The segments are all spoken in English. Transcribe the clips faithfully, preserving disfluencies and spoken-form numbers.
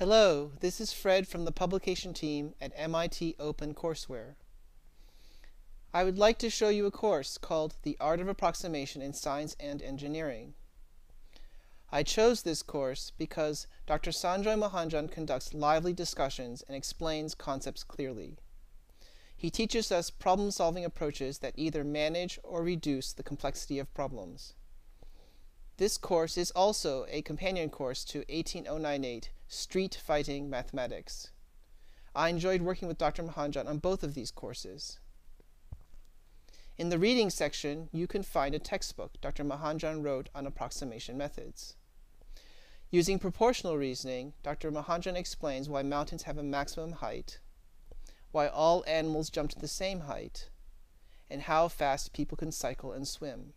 Hello, this is Fred from the publication team at M I T OpenCourseWare. I would like to show you a course called The Art of Approximation in Science and Engineering. I chose this course because Doctor Sanjoy Mahajan conducts lively discussions and explains concepts clearly. He teaches us problem-solving approaches that either manage or reduce the complexity of problems. This course is also a companion course to eighteen oh ninety-eight, Street-Fighting Mathematics. I enjoyed working with Doctor Mahajan on both of these courses. In the reading section, you can find a textbook Doctor Mahajan wrote on approximation methods. Using proportional reasoning, Doctor Mahajan explains why mountains have a maximum height, why all animals jump to the same height, and how fast people can cycle and swim.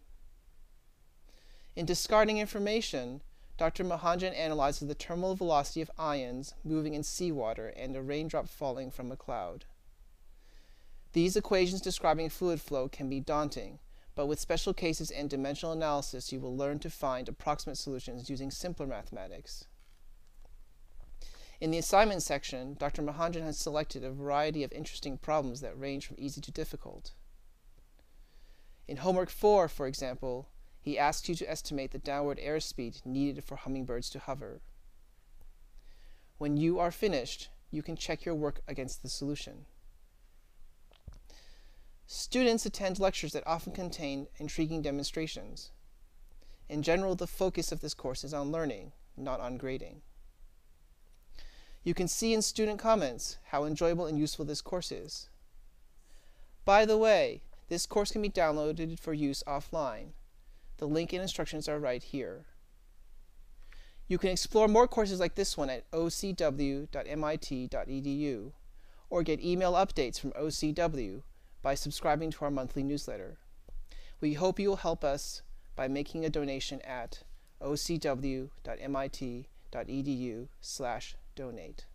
In discarding information, Doctor Mahajan analyzes the terminal velocity of ions moving in seawater and a raindrop falling from a cloud. These equations describing fluid flow can be daunting, but with special cases and dimensional analysis, you will learn to find approximate solutions using simpler mathematics. In the assignment section, Doctor Mahajan has selected a variety of interesting problems that range from easy to difficult. In homework four, for example, he asks you to estimate the downward airspeed needed for hummingbirds to hover. When you are finished, you can check your work against the solution. Students attend lectures that often contain intriguing demonstrations. In general, the focus of this course is on learning, not on grading. You can see in student comments how enjoyable and useful this course is. By the way, this course can be downloaded for use offline. The link and instructions are right here. You can explore more courses like this one at O C W dot M I T dot E D U or get email updates from O C W by subscribing to our monthly newsletter. We hope you will help us by making a donation at O C W dot M I T dot E D U slash donate.